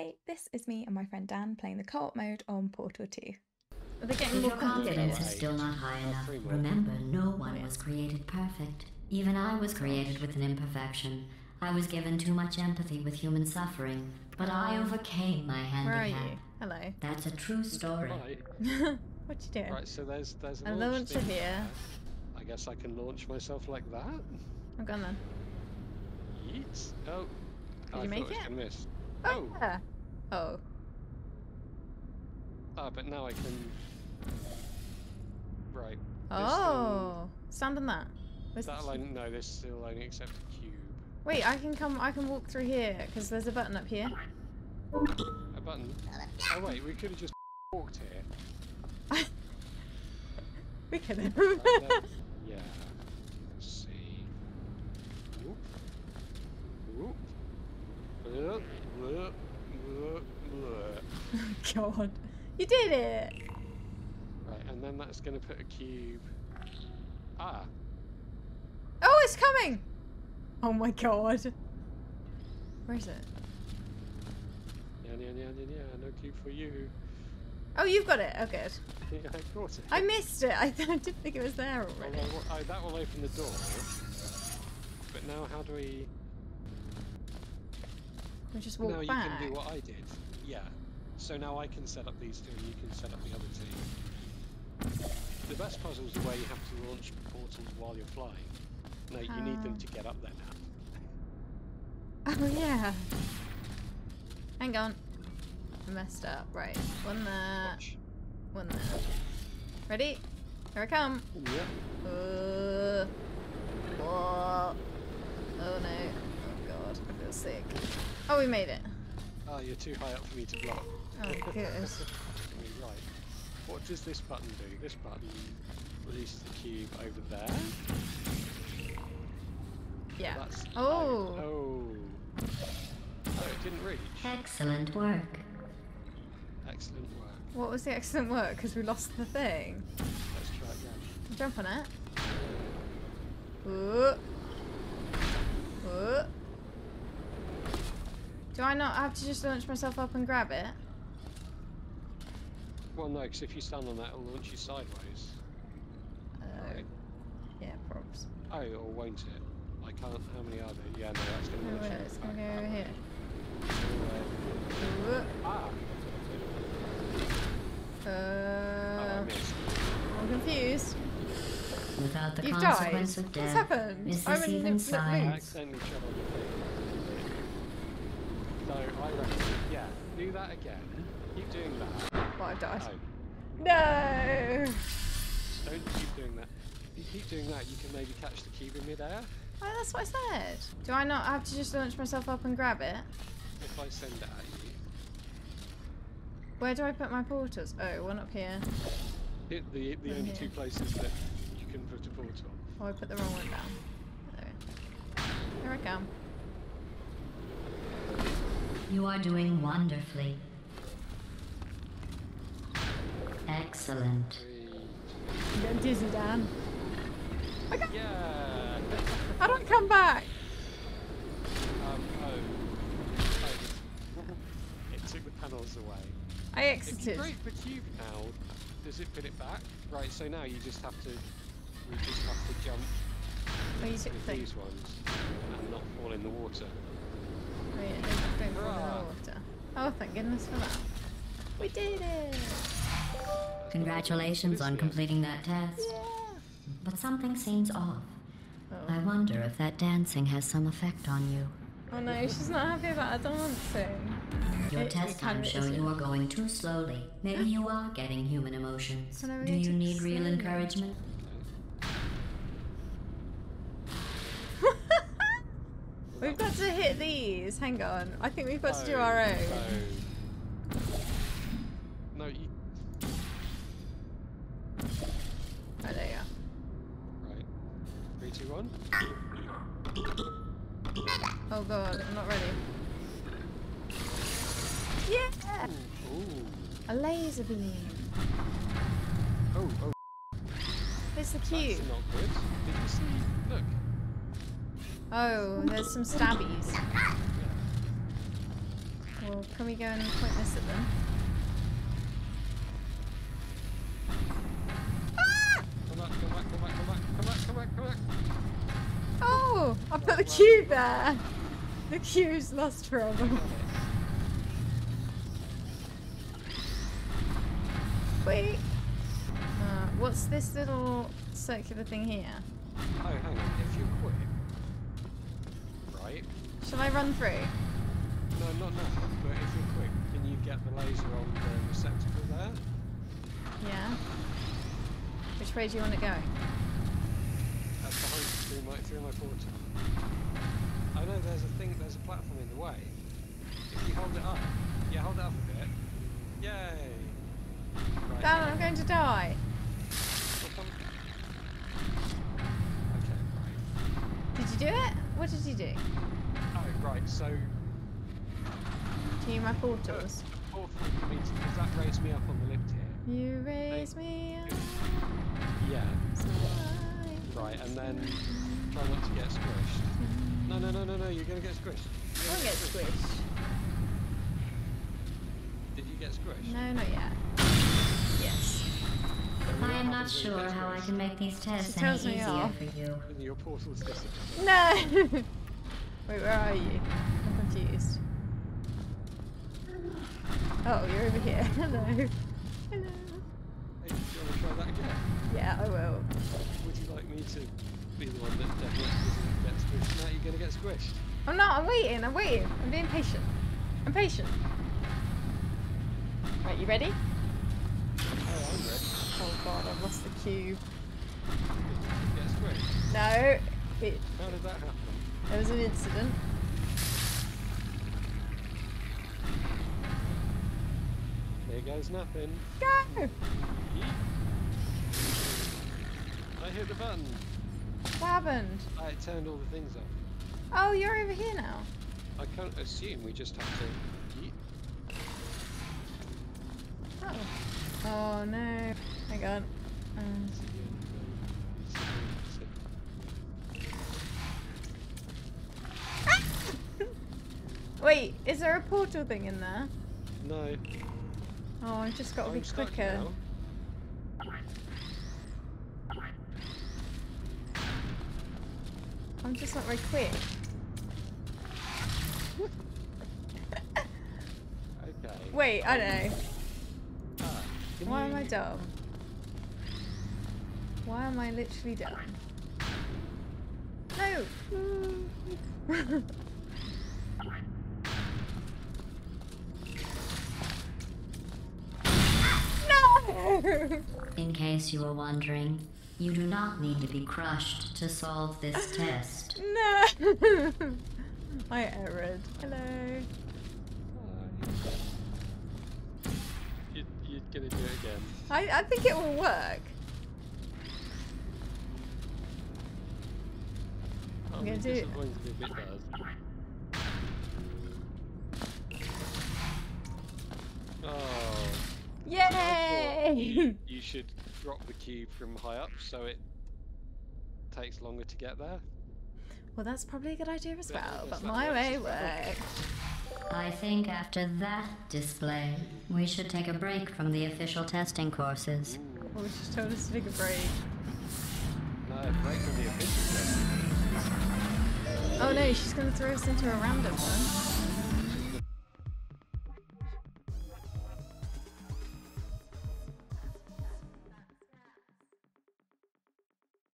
Hey, this is me and my friend Dan playing the co-op mode on Portal 2. Your confidence is still not high enough. Remember, no one was created perfect. Even I was created with an imperfection. I was given too much empathy with human suffering, but I overcame my handicap. Where are you? Hello. That's a true story. What you doing? Right, so there's a launcher here. I guess I can launch myself like that. I'm gone then. Yeet. Oh. Did you make it? I missed. Oh. Yeah. Oh. Ah, but now I can. Right. Oh. Stand on that. No, this still only accepts a cube. Wait, I can walk through here because there's a button up here. A button. Oh wait, we could have just walked here. We could have. Yeah. Let's see. Whoop. Whoop. Bleh, bleh, bleh, bleh. Oh, God, you did it! Right, and then that's going to put a cube. Ah. Oh, it's coming! Oh my God. Where is it? Yeah, no cube for you. Oh, you've got it. Oh, good. Yeah, I got it. I missed it. I didn't think it was there already. Well, that will open the door. But now, how do we? We just walk back. Now you can do what I did. Yeah. So now I can set up these two, and you can set up the other two. The best puzzle is the way you have to launch portals while you're flying. No, you need them to get up there now. Oh yeah. Hang on. I messed up. Right. One there. Watch. One there. Ready? Here I come. Yeah. Whoa. Oh no. Oh God. I feel sick. Oh, we made it. Oh, you're too high up for me to block. Oh, good. Right. What does this button do? This button releases the cube over there. Yeah. That's Oh, it didn't reach. Excellent work. Excellent work. What was the excellent work? Because we lost the thing. Let's try again. Jump on it. Ooh. Ooh. Do I not have to just launch myself up and grab it? Well, no, because if you stand on that, it'll launch you sideways. Right. Yeah, props. Oh, or won't it? I can't. How many are there? Yeah, no, that's going to launch you. It's going to go over here. I'm confused. Without the consequence of death. What's happened? Is this even science? So I reckon, yeah, do that again. Keep doing that. But I died. No! Don't keep doing that. If you keep doing that, you can maybe catch the cube in midair. Oh, that's what I said. Do I not have to just launch myself up and grab it? If I send it at you. Where do I put my portals? Oh, one up here. The only two places that you can put a portal. Oh, I put the wrong one down. There. Here I come. You are doing wonderfully. Excellent. You got dizzy, Dan. Yeah. I don't come back. It took the panels away. I exited. If you break the cube now, does it put it back? Right. So now you just have to. We just have to jump with these ones and not fall in the water. Oh, yeah, don't fall in the water. Oh, thank goodness for that. We did it! Congratulations on completing that test. Yeah. But something seems off. Oh. I wonder if that dancing has some effect on you. Oh no, she's not happy about her dancing. Your test times show you are going too slowly. Maybe you are getting human emotions. Do you need real encouragement? We've got to hit these. Hang on. I think we've got to do our own. No, you. Oh, there you are. Right. 3, 2, 1. Oh God, I'm not ready. Yeah. Ooh. A laser beam. Oh. There's the cube. That's not good. Did you see? Look. Oh, there's some stabbies. Yeah. Well, can we go and point this at them? Ah! Come back. Oh! I put the cube there! The cube's lost forever. Wait! What's this little circular thing here? Oh, hang on. If you quit, right? Shall I run through? No, not nothing, but if you quit, can you get the laser on the receptacle there? Yeah. Which way do you want it going? That's behind through my portal. Oh no, there's a platform in the way. If you hold it up. Yeah, hold it up a bit. Yay! Right, Dan, I'm going to die! Did you do it? What did you do? Oh, right, so... Do you my portals? Portal means because that raised me up on the lift here. You raise me up. Yeah. Right, and then try not to get squished. No, you're going to get squished. I won't get squished. Did you get squished? No, not yet. Yes. I am not sure how I can make these tests any easier for you. Your portal's disappeared. No! Wait, where are you? I'm confused. Oh, you're over here. Hello. Hello. Hey, do you want to try that again? Yeah, I will. Would you like me to be the one that definitely doesn't get squished? Now you're going to get squished. I'm not. I'm waiting. I'm being patient. Right, you ready? Oh, I'm ready. Oh god, I've lost the cube. No. It, how did that happen? There was an incident. There goes nothing. Go! I hit the button. What happened? I turned all the things up. Oh, you're over here now. I can't assume we just have to... Oh. Oh no. Hang on. Wait, is there a portal thing in there? No. Oh, I've just got to be quicker. I'm just not very quick. Okay. Wait, I don't know. Why am I dumb? Why am I literally dumb? No! No! In case you were wondering, you do not need to be crushed to solve this test. No! I erred. Hello. Gonna do it again. I think it will work. I'm gonna do it. Oh. Yay! You should drop the cube from high up so it takes longer to get there. Well, that's probably a good idea as well, but my way works. I think after that display, we should take a break from the official testing courses. Well, we just told us to take a break. No, break from the official testing. Oh no, she's going to throw us into a random one.